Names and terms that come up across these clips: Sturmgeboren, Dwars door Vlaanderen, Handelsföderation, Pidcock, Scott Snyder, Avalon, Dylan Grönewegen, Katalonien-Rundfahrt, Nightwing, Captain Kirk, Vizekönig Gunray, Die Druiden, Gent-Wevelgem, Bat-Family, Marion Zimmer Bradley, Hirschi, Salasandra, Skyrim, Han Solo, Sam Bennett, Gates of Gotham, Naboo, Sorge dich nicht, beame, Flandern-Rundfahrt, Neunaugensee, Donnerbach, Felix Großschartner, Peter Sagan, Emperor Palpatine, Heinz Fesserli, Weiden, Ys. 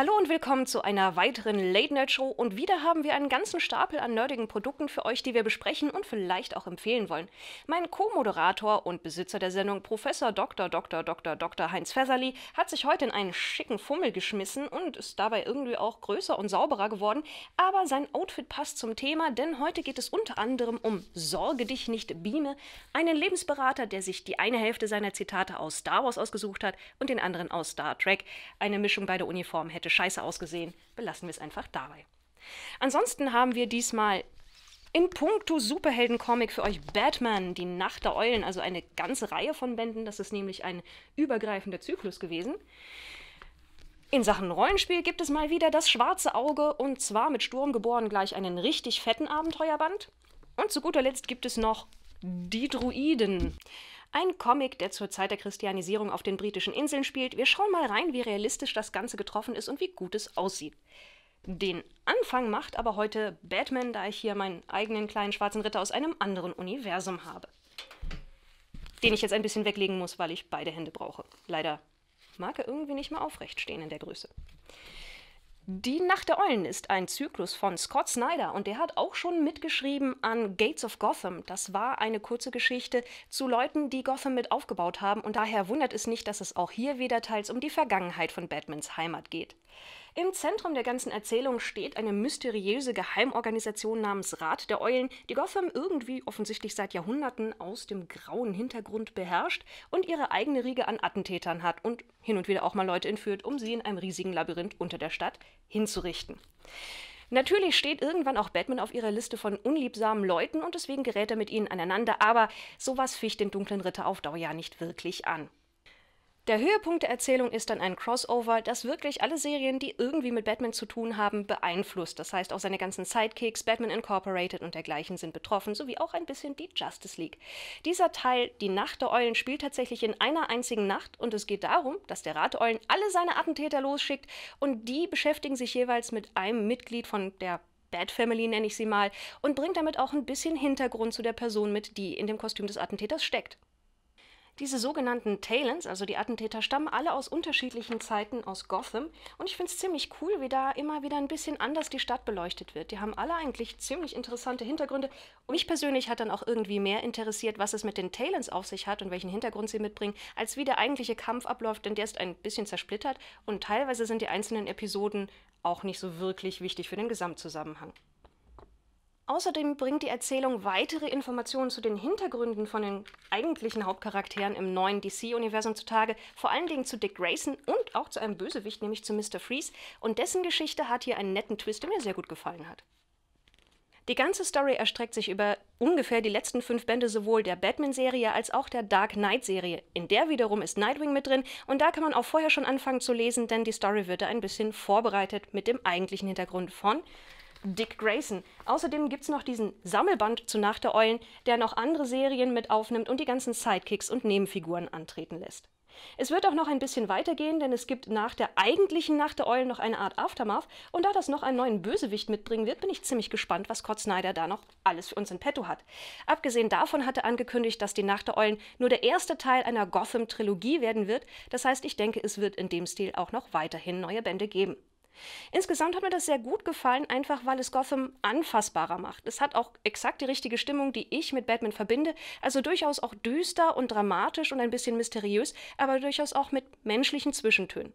Hallo und willkommen zu einer weiteren Late Nerd Show und wieder haben wir einen ganzen Stapel an nerdigen Produkten für euch, die wir besprechen und vielleicht auch empfehlen wollen. Mein Co-Moderator und Besitzer der Sendung Professor Dr. Dr. Dr. Dr. Heinz Fesserli hat sich heute in einen schicken Fummel geschmissen und ist dabei irgendwie auch größer und sauberer geworden, aber sein Outfit passt zum Thema, denn heute geht es unter anderem um Sorge dich nicht, beame, einen Lebensberater, der sich die eine Hälfte seiner Zitate aus Star Wars ausgesucht hat und den anderen aus Star Trek, eine Mischung bei der Uniform hätte scheiße ausgesehen, belassen wir es einfach dabei. Ansonsten haben wir diesmal in puncto Superheldencomic für euch Batman, die Nacht der Eulen, also eine ganze Reihe von Bänden, das ist nämlich ein übergreifender Zyklus gewesen. In Sachen Rollenspiel gibt es mal wieder das schwarze Auge und zwar mit Sturmgeboren gleich einen richtig fetten Abenteuerband. Und zu guter Letzt gibt es noch Die Druiden. Ein Comic, der zur Zeit der Christianisierung auf den britischen Inseln spielt. Wir schauen mal rein, wie realistisch das Ganze getroffen ist und wie gut es aussieht. Den Anfang macht aber heute Batman, da ich hier meinen eigenen kleinen schwarzen Ritter aus einem anderen Universum habe. Den ich jetzt ein bisschen weglegen muss, weil ich beide Hände brauche. Leider mag er irgendwie nicht mehr aufrecht stehen in der Größe. Die Nacht der Eulen ist ein Zyklus von Scott Snyder und der hat auch schon mitgeschrieben an Gates of Gotham. Das war eine kurze Geschichte zu Leuten, die Gotham mit aufgebaut haben und daher wundert es nicht, dass es auch hier wieder teils um die Vergangenheit von Batmans Heimat geht. Im Zentrum der ganzen Erzählung steht eine mysteriöse Geheimorganisation namens Rat der Eulen, die Gotham irgendwie offensichtlich seit Jahrhunderten aus dem grauen Hintergrund beherrscht und ihre eigene Riege an Attentätern hat und hin und wieder auch mal Leute entführt, um sie in einem riesigen Labyrinth unter der Stadt hinzurichten. Natürlich steht irgendwann auch Batman auf ihrer Liste von unliebsamen Leuten und deswegen gerät er mit ihnen aneinander, aber sowas ficht den dunklen Ritter auf Dauer ja nicht wirklich an. Der Höhepunkt der Erzählung ist dann ein Crossover, das wirklich alle Serien, die irgendwie mit Batman zu tun haben, beeinflusst. Das heißt, auch seine ganzen Sidekicks, Batman Incorporated und dergleichen sind betroffen, sowie auch ein bisschen die Justice League. Dieser Teil, die Nacht der Eulen, spielt tatsächlich in einer einzigen Nacht und es geht darum, dass der Rat der Eulen alle seine Attentäter losschickt und die beschäftigen sich jeweils mit einem Mitglied von der Bat-Family, nenne ich sie mal, und bringt damit auch ein bisschen Hintergrund zu der Person mit, die in dem Kostüm des Attentäters steckt. Diese sogenannten Talons, also die Attentäter, stammen alle aus unterschiedlichen Zeiten aus Gotham und ich finde es ziemlich cool, wie da immer wieder ein bisschen anders die Stadt beleuchtet wird. Die haben alle eigentlich ziemlich interessante Hintergründe und mich persönlich hat dann auch irgendwie mehr interessiert, was es mit den Talons auf sich hat und welchen Hintergrund sie mitbringen, als wie der eigentliche Kampf abläuft, denn der ist ein bisschen zersplittert und teilweise sind die einzelnen Episoden auch nicht so wirklich wichtig für den Gesamtzusammenhang. Außerdem bringt die Erzählung weitere Informationen zu den Hintergründen von den eigentlichen Hauptcharakteren im neuen DC-Universum zutage, vor allen Dingen zu Dick Grayson und auch zu einem Bösewicht, nämlich zu Mr. Freeze, und dessen Geschichte hat hier einen netten Twist, der mir sehr gut gefallen hat. Die ganze Story erstreckt sich über ungefähr die letzten 5 Bände sowohl der Batman-Serie als auch der Dark Knight-Serie. In der wiederum ist Nightwing mit drin und da kann man auch vorher schon anfangen zu lesen, denn die Story wird da ein bisschen vorbereitet mit dem eigentlichen Hintergrund von Dick Grayson. Außerdem gibt es noch diesen Sammelband zu Nacht der Eulen, der noch andere Serien mit aufnimmt und die ganzen Sidekicks und Nebenfiguren antreten lässt. Es wird auch noch ein bisschen weitergehen, denn es gibt nach der eigentlichen Nacht der Eulen noch eine Art Aftermath und da das noch einen neuen Bösewicht mitbringen wird, bin ich ziemlich gespannt, was Scott Snyder da noch alles für uns in petto hat. Abgesehen davon hat er angekündigt, dass die Nacht der Eulen nur der erste Teil einer Gotham-Trilogie werden wird, das heißt, ich denke, es wird in dem Stil auch noch weiterhin neue Bände geben. Insgesamt hat mir das sehr gut gefallen, einfach weil es Gotham anfassbarer macht. Es hat auch exakt die richtige Stimmung, die ich mit Batman verbinde, also durchaus auch düster und dramatisch und ein bisschen mysteriös, aber durchaus auch mit menschlichen Zwischentönen.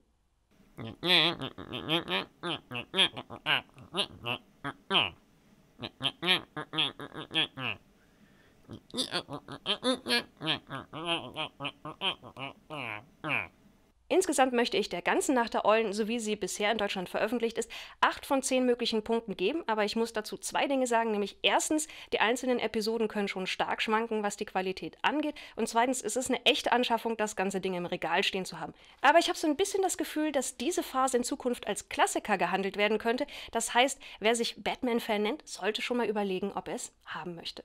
Insgesamt möchte ich der ganzen Nacht der Eulen, so wie sie bisher in Deutschland veröffentlicht ist, 8 von 10 möglichen Punkten geben, aber ich muss dazu 2 Dinge sagen, nämlich erstens, die einzelnen Episoden können schon stark schwanken, was die Qualität angeht, und zweitens, es ist eine echte Anschaffung, das ganze Ding im Regal stehen zu haben. Aber ich habe so ein bisschen das Gefühl, dass diese Phase in Zukunft als Klassiker gehandelt werden könnte, das heißt, wer sich Batman-Fan nennt, sollte schon mal überlegen, ob er es haben möchte.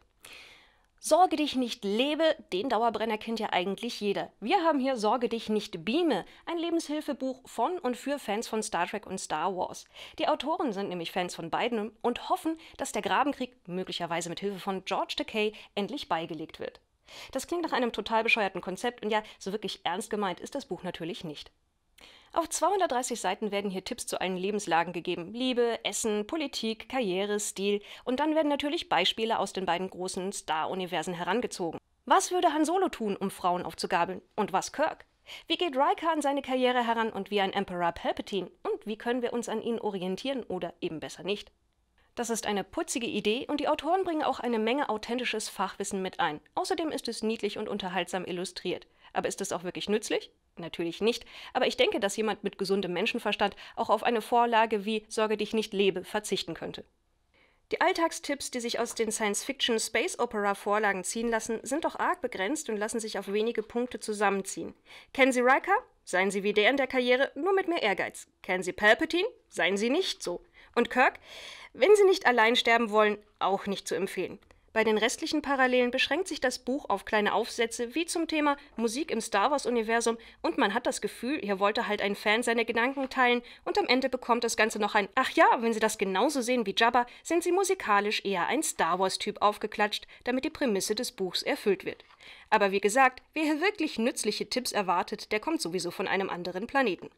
Sorge dich nicht, lebe, den Dauerbrenner kennt ja eigentlich jeder. Wir haben hier Sorge dich nicht, beame, ein Lebenshilfebuch von und für Fans von Star Trek und Star Wars. Die Autoren sind nämlich Fans von beiden und hoffen, dass der Grabenkrieg, möglicherweise mit Hilfe von George Takei, endlich beigelegt wird. Das klingt nach einem total bescheuerten Konzept und ja, so wirklich ernst gemeint ist das Buch natürlich nicht. Auf 230 Seiten werden hier Tipps zu allen Lebenslagen gegeben. Liebe, Essen, Politik, Karriere, Stil und dann werden natürlich Beispiele aus den beiden großen Star-Universen herangezogen. Was würde Han Solo tun, um Frauen aufzugabeln? Und was Kirk? Wie geht Riker an seine Karriere heran und wie an Emperor Palpatine? Und wie können wir uns an ihn orientieren oder eben besser nicht? Das ist eine putzige Idee und die Autoren bringen auch eine Menge authentisches Fachwissen mit ein. Außerdem ist es niedlich und unterhaltsam illustriert. Aber ist es auch wirklich nützlich? Natürlich nicht, aber ich denke, dass jemand mit gesundem Menschenverstand auch auf eine Vorlage wie Sorge dich nicht, lebe verzichten könnte. Die Alltagstipps, die sich aus den Science-Fiction-Space-Opera-Vorlagen ziehen lassen, sind doch arg begrenzt und lassen sich auf wenige Punkte zusammenziehen. Kennen Sie Riker? Seien Sie wie der in der Karriere, nur mit mehr Ehrgeiz. Kennen Sie Palpatine? Seien Sie nicht so. Und Kirk? Wenn Sie nicht allein sterben wollen, auch nicht zu empfehlen. Bei den restlichen Parallelen beschränkt sich das Buch auf kleine Aufsätze wie zum Thema Musik im Star Wars-Universum und man hat das Gefühl, hier wollte halt ein Fan seine Gedanken teilen und am Ende bekommt das Ganze noch ein »Ach ja, wenn Sie das genauso sehen wie Jabba, sind Sie musikalisch eher ein Star Wars-Typ« aufgeklatscht, damit die Prämisse des Buchs erfüllt wird. Aber wie gesagt, wer hier wirklich nützliche Tipps erwartet, der kommt sowieso von einem anderen Planeten.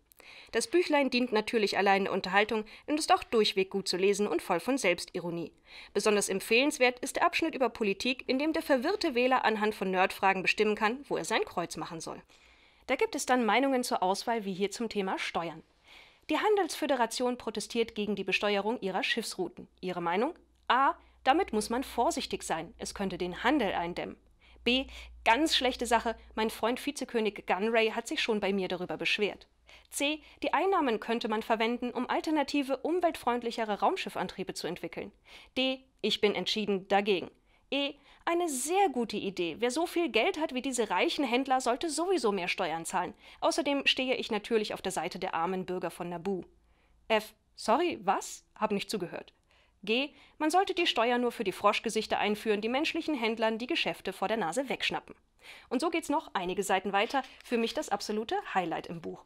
Das Büchlein dient natürlich allein der Unterhaltung und ist auch durchweg gut zu lesen und voll von Selbstironie. Besonders empfehlenswert ist der Abschnitt über Politik, in dem der verwirrte Wähler anhand von Nerdfragen bestimmen kann, wo er sein Kreuz machen soll. Da gibt es dann Meinungen zur Auswahl, wie hier zum Thema Steuern. Die Handelsföderation protestiert gegen die Besteuerung ihrer Schiffsrouten. Ihre Meinung? A. Damit muss man vorsichtig sein. Es könnte den Handel eindämmen. B. Ganz schlechte Sache. Mein Freund Vizekönig Gunray hat sich schon bei mir darüber beschwert. C. Die Einnahmen könnte man verwenden, um alternative, umweltfreundlichere Raumschiffantriebe zu entwickeln. D. Ich bin entschieden dagegen. E. Eine sehr gute Idee. Wer so viel Geld hat wie diese reichen Händler, sollte sowieso mehr Steuern zahlen. Außerdem stehe ich natürlich auf der Seite der armen Bürger von Naboo. F. Sorry, was? Hab nicht zugehört. G. Man sollte die Steuer nur für die Froschgesichter einführen, die menschlichen Händlern die Geschäfte vor der Nase wegschnappen. Und so geht's noch einige Seiten weiter, für mich das absolute Highlight im Buch.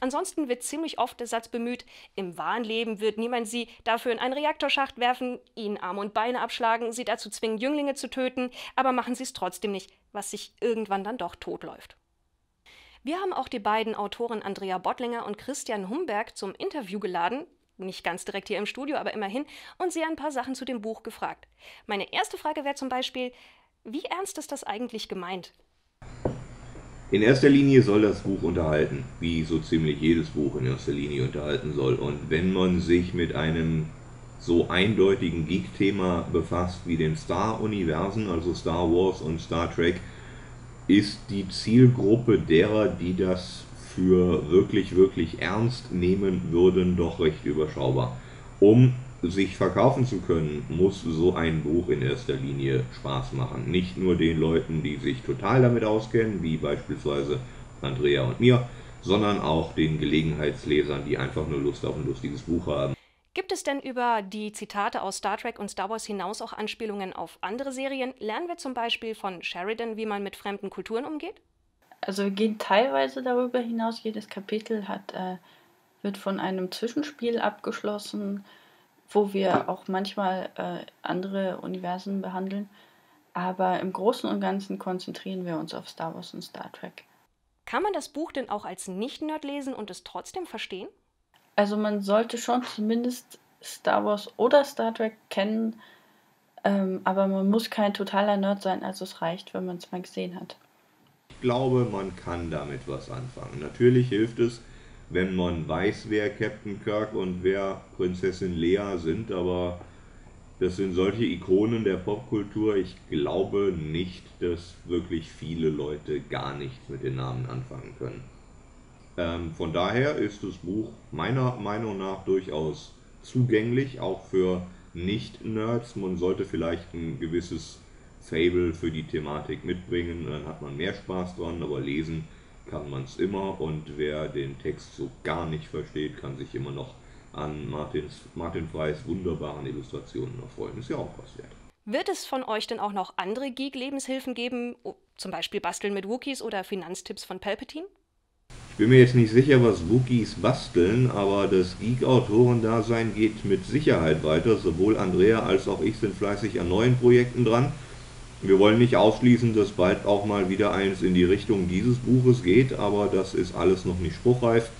Ansonsten wird ziemlich oft der Satz bemüht, im wahren Leben wird niemand Sie dafür in einen Reaktorschacht werfen, Ihnen Arme und Beine abschlagen, Sie dazu zwingen, Jünglinge zu töten, aber machen Sie es trotzdem nicht, was sich irgendwann dann doch totläuft. Wir haben auch die beiden Autoren Andrea Bottlinger und Christian Udenberg zum Interview geladen, nicht ganz direkt hier im Studio, aber immerhin, und sie ein paar Sachen zu dem Buch gefragt. Meine erste Frage wäre zum Beispiel, wie ernst ist das eigentlich gemeint? In erster Linie soll das Buch unterhalten, wie so ziemlich jedes Buch in erster Linie unterhalten soll. Und wenn man sich mit einem so eindeutigen Geek-Thema befasst wie den Star-Universen, also Star Wars und Star Trek, ist die Zielgruppe derer, die das für wirklich, wirklich ernst nehmen würden, doch recht überschaubar. Um sich verkaufen zu können, muss so ein Buch in erster Linie Spaß machen. Nicht nur den Leuten, die sich total damit auskennen, wie beispielsweise Andrea und mir, sondern auch den Gelegenheitslesern, die einfach nur Lust auf ein lustiges Buch haben. Gibt es denn über die Zitate aus Star Trek und Star Wars hinaus auch Anspielungen auf andere Serien? Lernen wir zum Beispiel von Sheridan, wie man mit fremden Kulturen umgeht? Also geht teilweise darüber hinaus, jedes Kapitel wird von einem Zwischenspiel abgeschlossen, wo wir auch manchmal andere Universen behandeln. Aber im Großen und Ganzen konzentrieren wir uns auf Star Wars und Star Trek. Kann man das Buch denn auch als Nicht-Nerd lesen und es trotzdem verstehen? Also man sollte schon zumindest Star Wars oder Star Trek kennen, aber man muss kein totaler Nerd sein, also es reicht, wenn man es mal gesehen hat. Ich glaube, man kann damit was anfangen. Natürlich hilft es, wenn man weiß, wer Captain Kirk und wer Prinzessin Leia sind, aber das sind solche Ikonen der Popkultur. Ich glaube nicht, dass wirklich viele Leute gar nichts mit den Namen anfangen können. Von daher ist das Buch meiner Meinung nach durchaus zugänglich, auch für Nicht-Nerds. Man sollte vielleicht ein gewisses Fable für die Thematik mitbringen, dann hat man mehr Spaß dran, aber lesen kann man es immer und wer den Text so gar nicht versteht, kann sich immer noch an Martin Freys wunderbaren Illustrationen erfreuen. Ist ja auch was wert. Wird es von euch denn auch noch andere Geek-Lebenshilfen geben, zum Beispiel Basteln mit Wookies oder Finanztipps von Palpatine? Ich bin mir jetzt nicht sicher, was Wookies basteln, aber das Geek-Autorendasein geht mit Sicherheit weiter. Sowohl Andrea als auch ich sind fleißig an neuen Projekten dran. Wir wollen nicht ausschließen, dass bald auch mal wieder eins in die Richtung dieses Buches geht, aber das ist alles noch nicht spruchreif.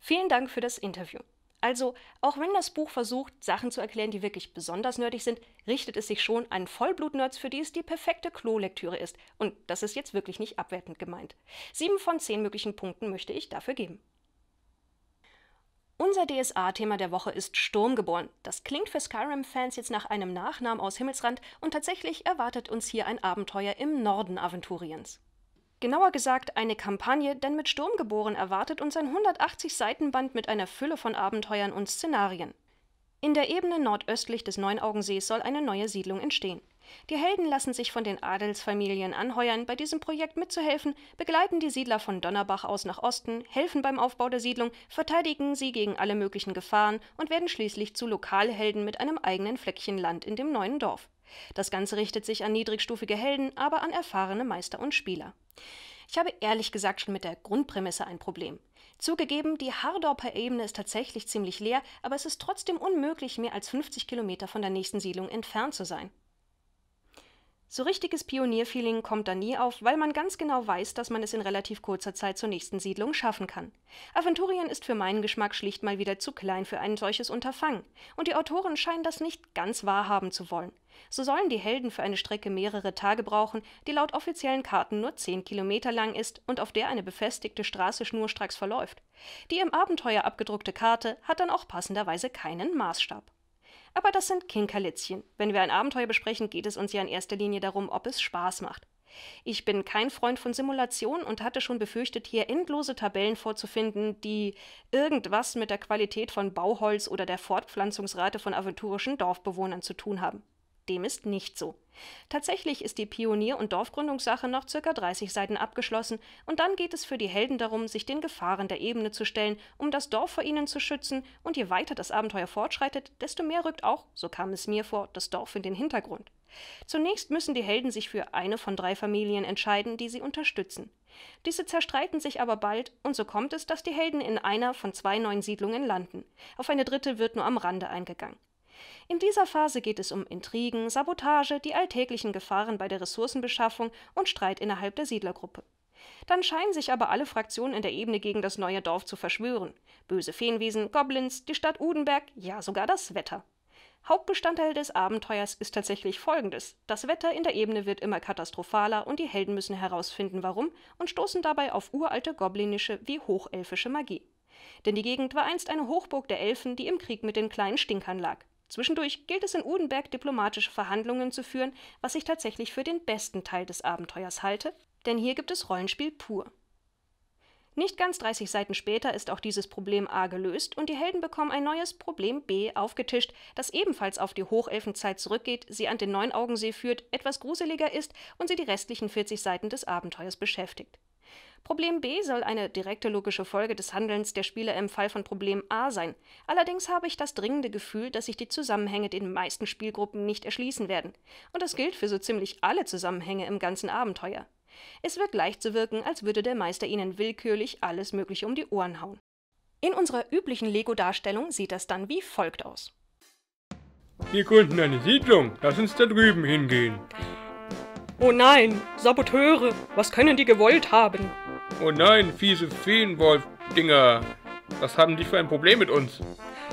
Vielen Dank für das Interview. Also, auch wenn das Buch versucht, Sachen zu erklären, die wirklich besonders nerdig sind, richtet es sich schon an Vollblut-Nerds, für die es die perfekte Klolektüre ist. Und das ist jetzt wirklich nicht abwertend gemeint. 7 von 10 möglichen Punkten möchte ich dafür geben. Unser DSA-Thema der Woche ist Sturmgeboren. Das klingt für Skyrim-Fans jetzt nach einem Nachnamen aus Himmelsrand und tatsächlich erwartet uns hier ein Abenteuer im Norden Aventuriens. Genauer gesagt eine Kampagne, denn mit Sturmgeboren erwartet uns ein 180-Seiten-Band mit einer Fülle von Abenteuern und Szenarien. In der Ebene nordöstlich des Neunaugensee soll eine neue Siedlung entstehen. Die Helden lassen sich von den Adelsfamilien anheuern, bei diesem Projekt mitzuhelfen, begleiten die Siedler von Donnerbach aus nach Osten, helfen beim Aufbau der Siedlung, verteidigen sie gegen alle möglichen Gefahren und werden schließlich zu Lokalhelden mit einem eigenen Fleckchen Land in dem neuen Dorf. Das Ganze richtet sich an niedrigstufige Helden, aber an erfahrene Meister und Spieler. Ich habe ehrlich gesagt schon mit der Grundprämisse ein Problem. Zugegeben, die Hardorper Ebene ist tatsächlich ziemlich leer, aber es ist trotzdem unmöglich, mehr als 50 Kilometer von der nächsten Siedlung entfernt zu sein. So richtiges Pionierfeeling kommt da nie auf, weil man ganz genau weiß, dass man es in relativ kurzer Zeit zur nächsten Siedlung schaffen kann. Aventurien ist für meinen Geschmack schlicht mal wieder zu klein für ein solches Unterfangen. Und die Autoren scheinen das nicht ganz wahrhaben zu wollen. So sollen die Helden für eine Strecke mehrere Tage brauchen, die laut offiziellen Karten nur 10 Kilometer lang ist und auf der eine befestigte Straße schnurstracks verläuft. Die im Abenteuer abgedruckte Karte hat dann auch passenderweise keinen Maßstab. Aber das sind Kinkerlitzchen. Wenn wir ein Abenteuer besprechen, geht es uns ja in erster Linie darum, ob es Spaß macht. Ich bin kein Freund von Simulationen und hatte schon befürchtet, hier endlose Tabellen vorzufinden, die irgendwas mit der Qualität von Bauholz oder der Fortpflanzungsrate von aventurischen Dorfbewohnern zu tun haben. Dem ist nicht so. Tatsächlich ist die Pionier- und Dorfgründungssache nach ca. 30 Seiten abgeschlossen und dann geht es für die Helden darum, sich den Gefahren der Ebene zu stellen, um das Dorf vor ihnen zu schützen, und je weiter das Abenteuer fortschreitet, desto mehr rückt auch, so kam es mir vor, das Dorf in den Hintergrund. Zunächst müssen die Helden sich für eine von 3 Familien entscheiden, die sie unterstützen. Diese zerstreiten sich aber bald und so kommt es, dass die Helden in einer von 2 neuen Siedlungen landen. Auf eine dritte wird nur am Rande eingegangen. In dieser Phase geht es um Intrigen, Sabotage, die alltäglichen Gefahren bei der Ressourcenbeschaffung und Streit innerhalb der Siedlergruppe. Dann scheinen sich aber alle Fraktionen in der Ebene gegen das neue Dorf zu verschwören. Böse Feenwesen, Goblins, die Stadt Udenberg, ja sogar das Wetter. Hauptbestandteil des Abenteuers ist tatsächlich folgendes: Das Wetter in der Ebene wird immer katastrophaler und die Helden müssen herausfinden, warum, und stoßen dabei auf uralte goblinische wie hochelfische Magie. Denn die Gegend war einst eine Hochburg der Elfen, die im Krieg mit den kleinen Stinkern lag. Zwischendurch gilt es in Udenberg, diplomatische Verhandlungen zu führen, was ich tatsächlich für den besten Teil des Abenteuers halte, denn hier gibt es Rollenspiel pur. Nicht ganz 30 Seiten später ist auch dieses Problem A gelöst und die Helden bekommen ein neues Problem B aufgetischt, das ebenfalls auf die Hochelfenzeit zurückgeht, sie an den Neunaugensee führt, etwas gruseliger ist und sie die restlichen 40 Seiten des Abenteuers beschäftigt. Problem B soll eine direkte logische Folge des Handelns der Spieler im Fall von Problem A sein. Allerdings habe ich das dringende Gefühl, dass sich die Zusammenhänge den meisten Spielgruppen nicht erschließen werden. Und das gilt für so ziemlich alle Zusammenhänge im ganzen Abenteuer. Es wird leicht so wirken, als würde der Meister ihnen willkürlich alles Mögliche um die Ohren hauen. In unserer üblichen Lego-Darstellung sieht das dann wie folgt aus. Wir gründen eine Siedlung, lass uns da drüben hingehen. Oh nein, Saboteure, was können die gewollt haben? Oh nein, fiese Feenwolf-Dinger, was haben die für ein Problem mit uns?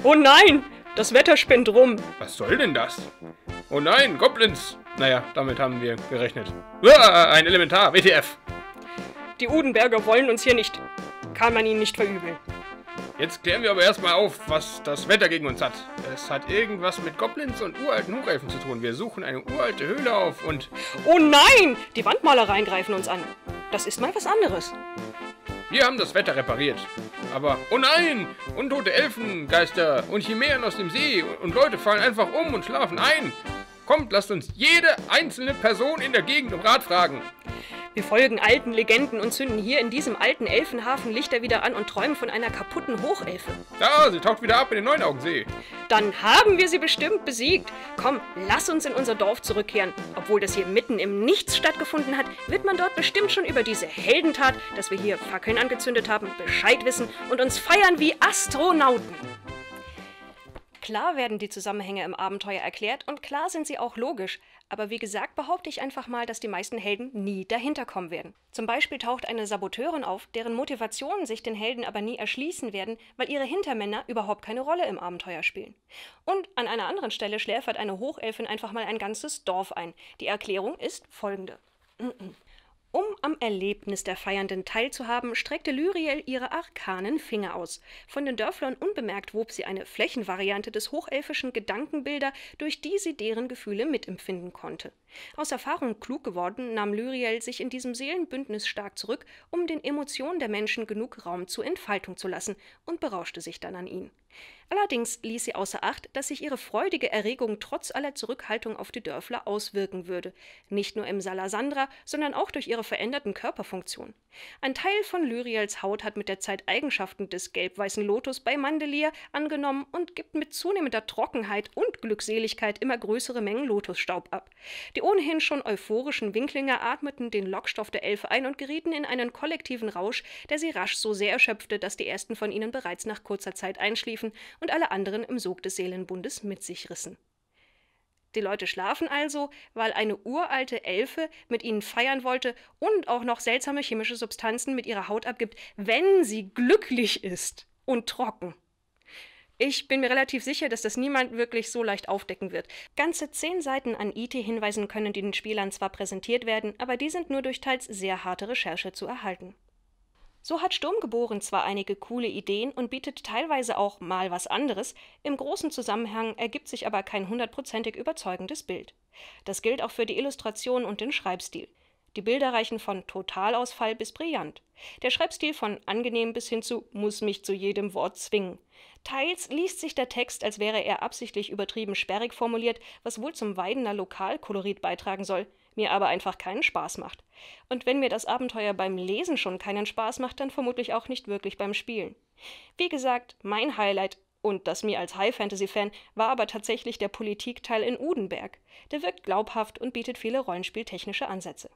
Oh nein, das Wetter spinnt rum. Was soll denn das? Oh nein, Goblins. Naja, damit haben wir gerechnet. Uah, ein Elementar, WTF. Die Udenberger wollen uns hier nicht. Kann man ihnen nicht verübeln. Jetzt klären wir aber erstmal auf, was das Wetter gegen uns hat. Es hat irgendwas mit Goblins und uralten Hochelfen zu tun. Wir suchen eine uralte Höhle auf und... Oh nein! Die Wandmalereien greifen uns an. Das ist mal was anderes. Wir haben das Wetter repariert. Aber, oh nein! Untote Elfen, Geister und Chimären aus dem See und Leute fallen einfach um und schlafen ein. Kommt, lasst uns jede einzelne Person in der Gegend um Rat fragen. Wir folgen alten Legenden und zünden hier in diesem alten Elfenhafen Lichter wieder an und träumen von einer kaputten Hochelfe. Ja, sie taucht wieder ab in den Neunaugensee. Dann haben wir sie bestimmt besiegt. Komm, lass uns in unser Dorf zurückkehren. Obwohl das hier mitten im Nichts stattgefunden hat, wird man dort bestimmt schon über diese Heldentat, dass wir hier Fackeln angezündet haben, Bescheid wissen und uns feiern wie Astronauten. Klar werden die Zusammenhänge im Abenteuer erklärt und klar sind sie auch logisch, aber wie gesagt behaupte ich einfach mal, dass die meisten Helden nie dahinter kommen werden. Zum Beispiel taucht eine Saboteurin auf, deren Motivationen sich den Helden aber nie erschließen werden, weil ihre Hintermänner überhaupt keine Rolle im Abenteuer spielen. Und an einer anderen Stelle schläfert eine Hochelfin einfach mal ein ganzes Dorf ein. Die Erklärung ist folgende. Um am Erlebnis der Feiernden teilzuhaben, streckte Lyriel ihre arkanen Finger aus. Von den Dörflern unbemerkt wob sie eine Flächenvariante des hochelfischen Gedankenbilder, durch die sie deren Gefühle mitempfinden konnte. Aus Erfahrung klug geworden, nahm Lyriel sich in diesem Seelenbündnis stark zurück, um den Emotionen der Menschen genug Raum zur Entfaltung zu lassen, und berauschte sich dann an ihn. Allerdings ließ sie außer Acht, dass sich ihre freudige Erregung trotz aller Zurückhaltung auf die Dörfler auswirken würde. Nicht nur im Salasandra, sondern auch durch ihre veränderten Körperfunktionen. Ein Teil von Lyriels Haut hat mit der Zeit Eigenschaften des gelb-weißen Lotus bei Mandelier angenommen und gibt mit zunehmender Trockenheit und Glückseligkeit immer größere Mengen Lotusstaub ab. Die ohnehin schon euphorischen Winklinger atmeten den Lockstoff der Elfe ein und gerieten in einen kollektiven Rausch, der sie rasch so sehr erschöpfte, dass die ersten von ihnen bereits nach kurzer Zeit einschliefen und alle anderen im Sog des Seelenbundes mit sich rissen. Die Leute schlafen also, weil eine uralte Elfe mit ihnen feiern wollte und auch noch seltsame chemische Substanzen mit ihrer Haut abgibt, wenn sie glücklich ist und trocken. Ich bin mir relativ sicher, dass das niemand wirklich so leicht aufdecken wird. Ganze 10 Seiten an IT-Hinweisen können den Spielern zwar präsentiert werden, aber die sind nur durch teils sehr harte Recherche zu erhalten. So hat Sturmgeboren zwar einige coole Ideen und bietet teilweise auch mal was anderes, im großen Zusammenhang ergibt sich aber kein hundertprozentig überzeugendes Bild. Das gilt auch für die Illustration und den Schreibstil. Die Bilder reichen von Totalausfall bis brillant. Der Schreibstil von angenehm bis hin zu muss mich zu jedem Wort zwingen. Teils liest sich der Text, als wäre er absichtlich übertrieben sperrig formuliert, was wohl zum Weidener Lokalkolorit beitragen soll, mir aber einfach keinen Spaß macht. Und wenn mir das Abenteuer beim Lesen schon keinen Spaß macht, dann vermutlich auch nicht wirklich beim Spielen. Wie gesagt, mein Highlight, und das mir als High-Fantasy-Fan, war aber tatsächlich der Politikteil in Udenberg. Der wirkt glaubhaft und bietet viele rollenspieltechnische Ansätze.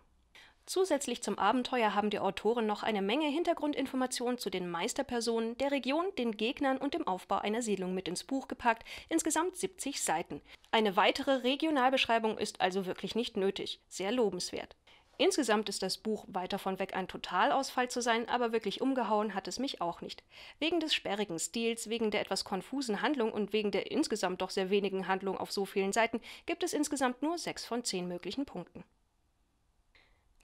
Zusätzlich zum Abenteuer haben die Autoren noch eine Menge Hintergrundinformationen zu den Meisterpersonen, der Region, den Gegnern und dem Aufbau einer Siedlung mit ins Buch gepackt, insgesamt 70 Seiten. Eine weitere Regionalbeschreibung ist also wirklich nicht nötig, sehr lobenswert. Insgesamt ist das Buch weit davon weg, ein Totalausfall zu sein, aber wirklich umgehauen hat es mich auch nicht. Wegen des sperrigen Stils, wegen der etwas konfusen Handlung und wegen der insgesamt doch sehr wenigen Handlung auf so vielen Seiten gibt es insgesamt nur 6 von 10 möglichen Punkten.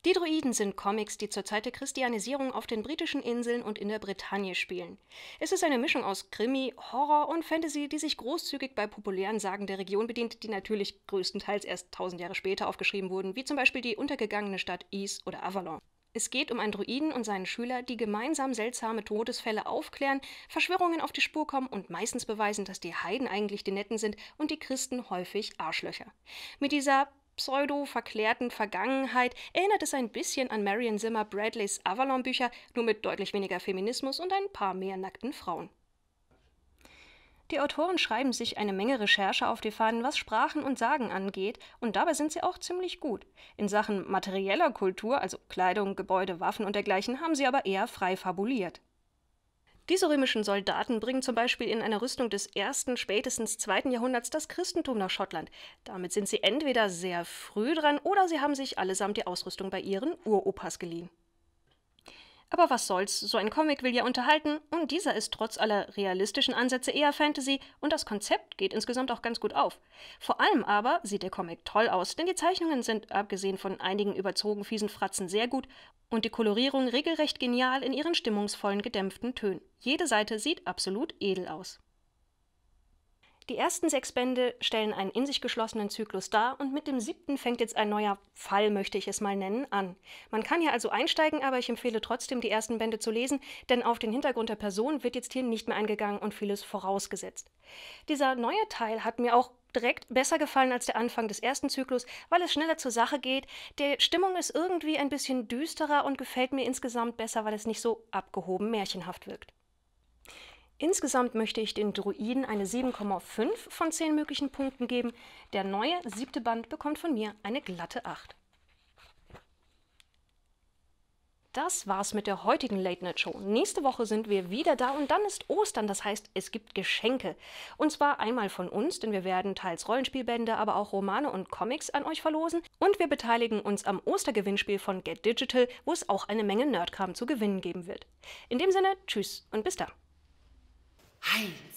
Die Druiden sind Comics, die zur Zeit der Christianisierung auf den britischen Inseln und in der Bretagne spielen. Es ist eine Mischung aus Krimi, Horror und Fantasy, die sich großzügig bei populären Sagen der Region bedient, die natürlich größtenteils erst 1000 Jahre später aufgeschrieben wurden, wie zum Beispiel die untergegangene Stadt Ys oder Avalon. Es geht um einen Druiden und seinen Schüler, die gemeinsam seltsame Todesfälle aufklären, Verschwörungen auf die Spur kommen und meistens beweisen, dass die Heiden eigentlich die Netten sind und die Christen häufig Arschlöcher. Mit dieser pseudo-verklärten Vergangenheit erinnert es ein bisschen an Marion Zimmer Bradleys Avalon-Bücher, nur mit deutlich weniger Feminismus und ein paar mehr nackten Frauen. Die Autoren schreiben sich eine Menge Recherche auf die Fahnen, was Sprachen und Sagen angeht, und dabei sind sie auch ziemlich gut. In Sachen materieller Kultur, also Kleidung, Gebäude, Waffen und dergleichen, haben sie aber eher frei fabuliert. Diese römischen Soldaten bringen zum Beispiel in einer Rüstung des 1., spätestens 2. Jahrhunderts das Christentum nach Schottland. Damit sind sie entweder sehr früh dran oder sie haben sich allesamt die Ausrüstung bei ihren Uropas geliehen. Aber was soll's, so ein Comic will ja unterhalten und dieser ist trotz aller realistischen Ansätze eher Fantasy und das Konzept geht insgesamt auch ganz gut auf. Vor allem aber sieht der Comic toll aus, denn die Zeichnungen sind, abgesehen von einigen überzogen fiesen Fratzen, sehr gut und die Kolorierung regelrecht genial in ihren stimmungsvollen, gedämpften Tönen. Jede Seite sieht absolut edel aus. Die ersten 6 Bände stellen einen in sich geschlossenen Zyklus dar und mit dem 7. fängt jetzt ein neuer Fall, möchte ich es mal nennen, an. Man kann hier also einsteigen, aber ich empfehle trotzdem, die ersten Bände zu lesen, denn auf den Hintergrund der Person wird jetzt hier nicht mehr eingegangen und vieles vorausgesetzt. Dieser neue Teil hat mir auch direkt besser gefallen als der Anfang des ersten Zyklus, weil es schneller zur Sache geht. Die Stimmung ist irgendwie ein bisschen düsterer und gefällt mir insgesamt besser, weil es nicht so abgehoben märchenhaft wirkt. Insgesamt möchte ich den Druiden eine 7,5 von 10 möglichen Punkten geben. Der neue 7. Band bekommt von mir eine glatte 8. das war's mit der heutigen Late Nerd Show. Nächste Woche sind wir wieder da und dann ist Ostern, das heißt, es gibt Geschenke. Und zwar einmal von uns, denn wir werden teils Rollenspielbände, aber auch Romane und Comics an euch verlosen. Und wir beteiligen uns am Ostergewinnspiel von Get Digital, wo es auch eine Menge Nerdkram zu gewinnen geben wird. In dem Sinne, tschüss und bis dann. Heinz.